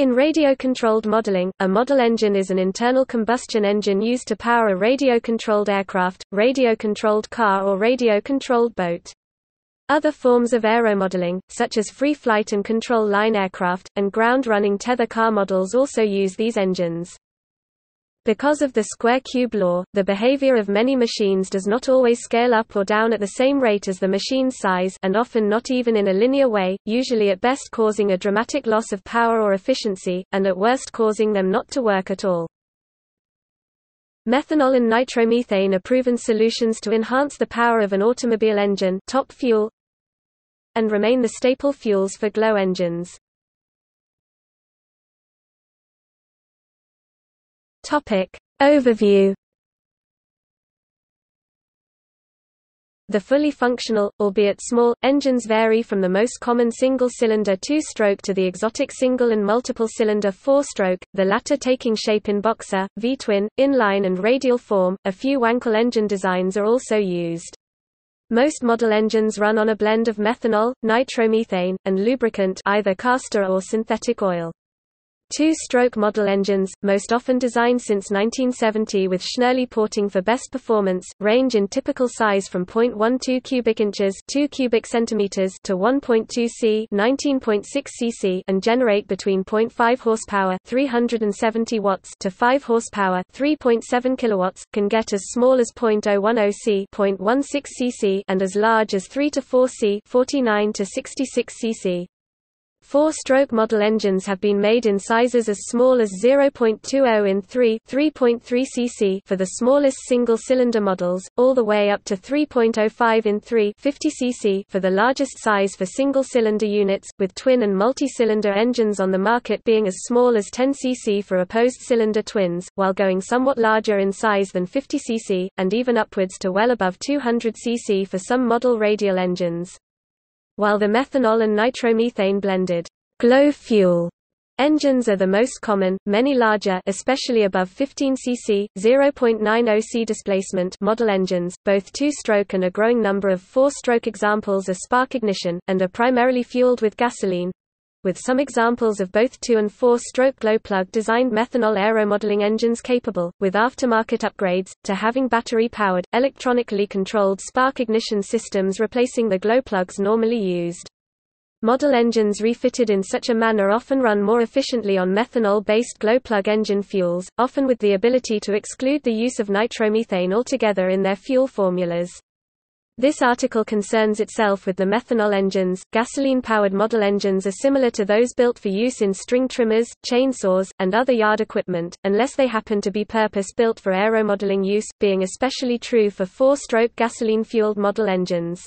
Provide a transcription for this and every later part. In radio-controlled modeling, a model engine is an internal combustion engine used to power a radio-controlled aircraft, radio-controlled car or radio-controlled boat. Other forms of aeromodeling, such as free flight and control line aircraft, and ground-running tether car models also use these engines. Because of the square cube law, the behavior of many machines does not always scale up or down at the same rate as the machine's size and often not even in a linear way, usually at best causing a dramatic loss of power or efficiency, and at worst causing them not to work at all. Methanol and nitromethane are proven solutions to enhance the power of an automobile engine, top fuel, and remain the staple fuels for glow engines. Topic overview. The fully functional, albeit small, engines vary from the most common single-cylinder two-stroke to the exotic single and multiple-cylinder four-stroke, the latter taking shape in boxer, V-twin, inline and radial form. A few Wankel engine designs are also used. Most model engines run on a blend of methanol, nitromethane, and lubricant, either castor or synthetic oil. Two-stroke model engines, most often designed since 1970 with Schnurley porting for best performance, range in typical size from 0.12 cubic inches (2 cubic centimeters) to 1.2 c (19.6 cc) and generate between 0.5 horsepower (370 watts) to 5 horsepower (3.7 kilowatts). Can get as small as 0.010 c (0.16 cc) and as large as 3 to 4 c (49 to 66 cc). Four-stroke model engines have been made in sizes as small as 0.20 in 3.3 cc for the smallest single-cylinder models, all the way up to 3.05 in 3.50 cc for the largest size for single-cylinder units, with twin and multi-cylinder engines on the market being as small as 10 cc for opposed cylinder twins, while going somewhat larger in size than 50 cc, and even upwards to well above 200 cc for some model radial engines. While the methanol and nitromethane-blended glow fuel engines are the most common, many larger, especially above 15 cc, 0.90 c displacement model engines, both two-stroke and a growing number of four-stroke examples are spark ignition, and are primarily fueled with gasoline—with some examples of both two- and four-stroke glow plug-designed methanol aeromodeling engines capable, with aftermarket upgrades, to having battery-powered, electronically controlled spark ignition systems replacing the glow plugs normally used. Model engines refitted in such a manner often run more efficiently on methanol-based glow plug engine fuels, often with the ability to exclude the use of nitromethane altogether in their fuel formulas. This article concerns itself with the methanol engines. Gasoline-powered model engines are similar to those built for use in string trimmers, chainsaws, and other yard equipment, unless they happen to be purpose-built for aeromodeling use, being especially true for four-stroke gasoline-fueled model engines.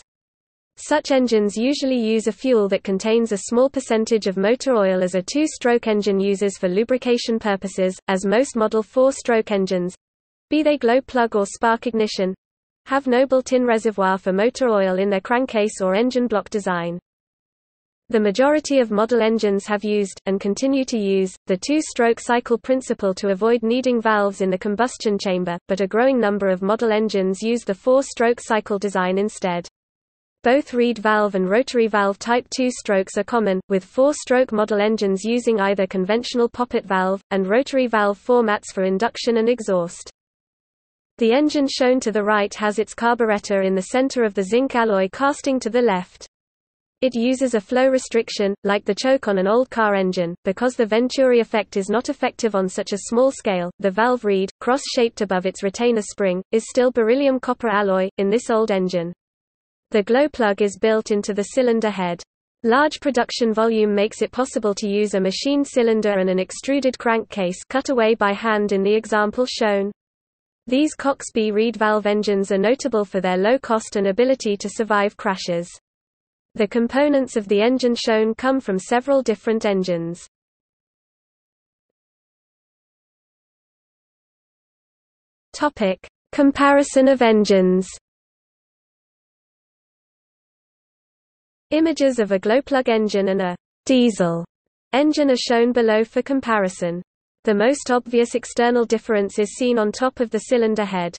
Such engines usually use a fuel that contains a small percentage of motor oil as a two-stroke engine uses for lubrication purposes, as most model four-stroke engines, be they glow plug or spark ignition, have no built-in reservoir for motor oil in their crankcase or engine block design. The majority of model engines have used, and continue to use, the two-stroke cycle principle to avoid needing valves in the combustion chamber, but a growing number of model engines use the four-stroke cycle design instead. Both reed valve and rotary valve type two-strokes are common, with four-stroke model engines using either conventional poppet valve, and rotary valve formats for induction and exhaust. The engine shown to the right has its carburetor in the center of the zinc alloy casting to the left. It uses a flow restriction, like the choke on an old car engine, because the Venturi effect is not effective on such a small scale. The valve reed, cross-shaped above its retainer spring, is still beryllium copper alloy, in this old engine. The glow plug is built into the cylinder head. Large production volume makes it possible to use a machined cylinder and an extruded crankcase cut away by hand in the example shown. These Cox B reed valve engines are notable for their low cost and ability to survive crashes. The components of the engine shown come from several different engines. Topic: Comparison of engines. Images of a glow plug engine and a diesel engine are shown below for comparison. The most obvious external difference is seen on top of the cylinder head.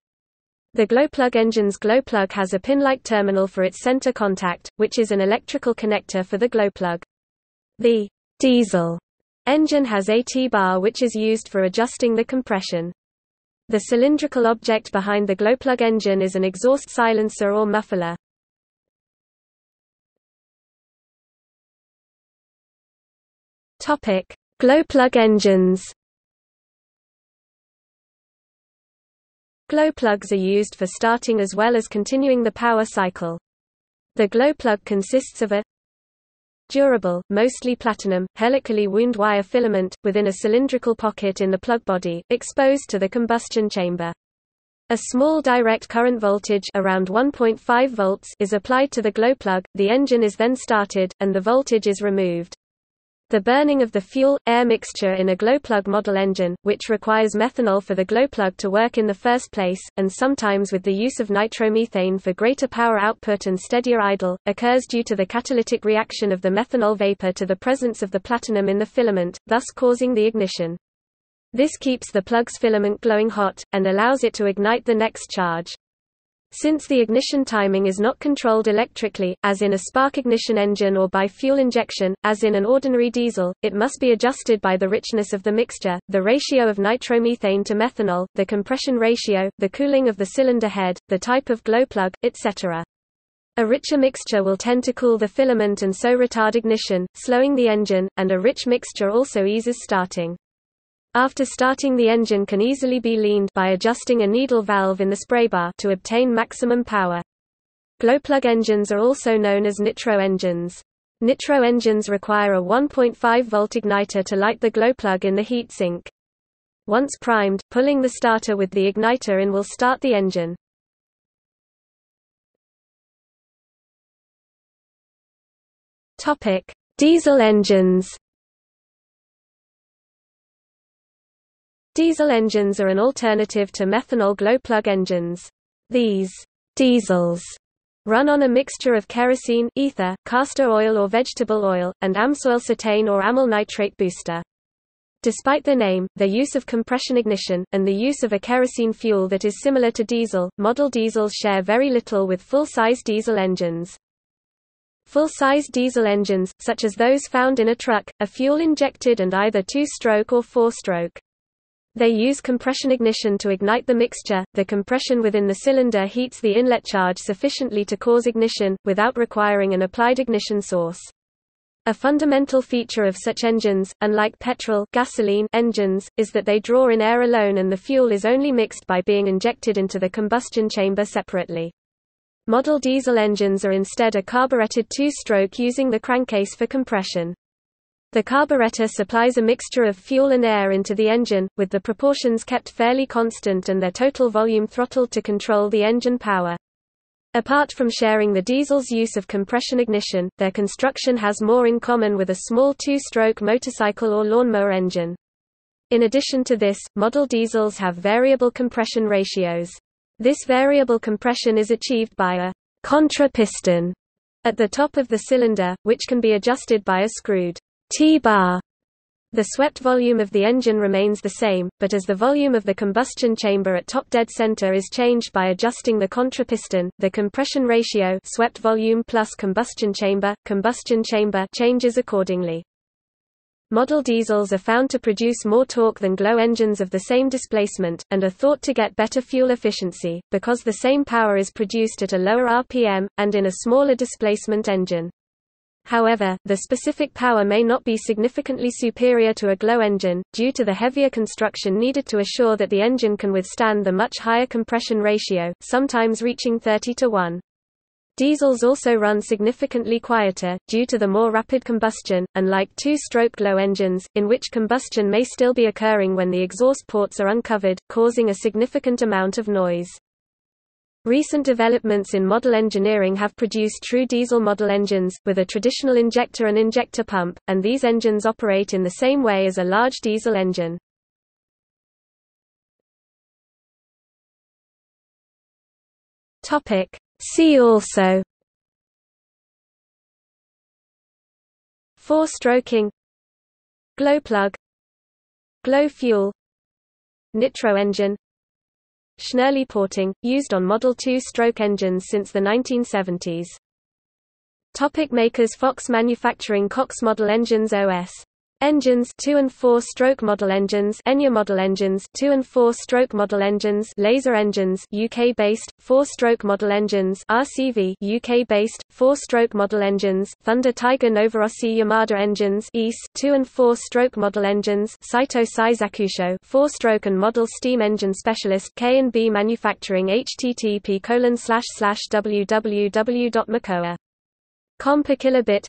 The glow plug engine's glow plug has a pin-like terminal for its center contact, which is an electrical connector for the glow plug. The diesel Engine has a T-bar which is used for adjusting the compression. The cylindrical object behind the glowplug engine is an exhaust silencer or muffler. Topic: glowplug engines. Glowplugs are used for starting as well as continuing the power cycle. The glowplug consists of a durable, mostly platinum, helically wound wire filament, within a cylindrical pocket in the plug body, exposed to the combustion chamber. A small direct current voltage around 1.5 volts is applied to the glowplug, the engine is then started, and the voltage is removed. The burning of the fuel-air mixture in a glowplug model engine, which requires methanol for the glowplug to work in the first place, and sometimes with the use of nitromethane for greater power output and steadier idle, occurs due to the catalytic reaction of the methanol vapor to the presence of the platinum in the filament, thus causing the ignition. This keeps the plug's filament glowing hot, and allows it to ignite the next charge. Since the ignition timing is not controlled electrically, as in a spark ignition engine or by fuel injection, as in an ordinary diesel, it must be adjusted by the richness of the mixture, the ratio of nitromethane to methanol, the compression ratio, the cooling of the cylinder head, the type of glowplug, etc. A richer mixture will tend to cool the filament and so retard ignition, slowing the engine, and a rich mixture also eases starting. After starting, the engine can easily be leaned by adjusting a needle valve in the spraybar to obtain maximum power. Glowplug engines are also known as nitro engines. Nitro engines require a 1.5 volt igniter to light the glowplug in the heatsink. Once primed, pulling the starter with the igniter in will start the engine. Topic: diesel engines. Diesel engines are an alternative to methanol glowplug engines. These diesels run on a mixture of kerosene, ether, castor oil or vegetable oil, and amsoilcetane or amyl nitrate booster. Despite the name, the use of compression ignition, and the use of a kerosene fuel that is similar to diesel, model diesels share very little with full-size diesel engines. Full-size diesel engines, such as those found in a truck, are fuel-injected and either two-stroke or four-stroke. They use compression ignition to ignite the mixture. The compression within the cylinder heats the inlet charge sufficiently to cause ignition, without requiring an applied ignition source. A fundamental feature of such engines, unlike petrol, gasoline engines, is that they draw in air alone and the fuel is only mixed by being injected into the combustion chamber separately. Model diesel engines are instead a carburetted two-stroke using the crankcase for compression. The carburetor supplies a mixture of fuel and air into the engine, with the proportions kept fairly constant and their total volume throttled to control the engine power. Apart from sharing the diesel's use of compression ignition, their construction has more in common with a small two-stroke motorcycle or lawnmower engine. In addition to this, model diesels have variable compression ratios. This variable compression is achieved by a contra-piston at the top of the cylinder, which can be adjusted by a screwed T-bar. The swept volume of the engine remains the same, but as the volume of the combustion chamber at top dead center is changed by adjusting the contrapiston, the compression ratio swept volume plus combustion chamber changes accordingly. Model diesels are found to produce more torque than glow engines of the same displacement, and are thought to get better fuel efficiency, because the same power is produced at a lower RPM, and in a smaller displacement engine. However, the specific power may not be significantly superior to a glow engine, due to the heavier construction needed to assure that the engine can withstand the much higher compression ratio, sometimes reaching 30:1. Diesels also run significantly quieter, due to the more rapid combustion, unlike two-stroke glow engines, in which combustion may still be occurring when the exhaust ports are uncovered, causing a significant amount of noise. Recent developments in model engineering have produced true diesel model engines, with a traditional injector and injector pump, and these engines operate in the same way as a large diesel engine. See also: four-stroking, glowplug, glow fuel, nitro engine, Schnurley porting, used on Model 2-stroke engines since the 1970s. Topic: makers. Fox Manufacturing. Cox model engines. OS Engines 2 and 4 stroke model engines, Enya model engines 2 and 4 stroke model engines, Laser engines UK based 4 stroke model engines, RCV UK based 4 stroke model engines, Thunder Tiger Novorossi Yamada engines EAS 2 and 4 stroke model engines, Saito Seisakusho 4 stroke and model steam engine specialist, K&B Manufacturing http://www.mecoa.com per kilobit.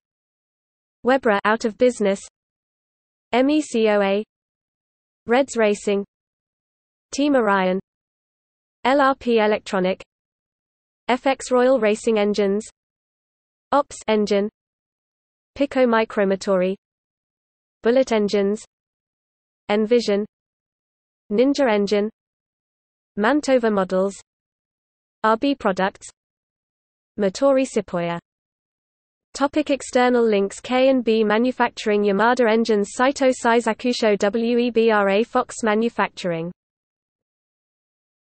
Webra out of business. MECOA, Reds Racing Team, Orion, LRP Electronic, FX Royal Racing Engines, OPS Engine, Pico Micromatori, Bullet Engines, Envision, Ninja Engine, Mantova Models, RB Products, Motori Sipoya. Topic external links. K&B Manufacturing, Yamada Engines, Saito Seisakusho, Webra, Fox Manufacturing.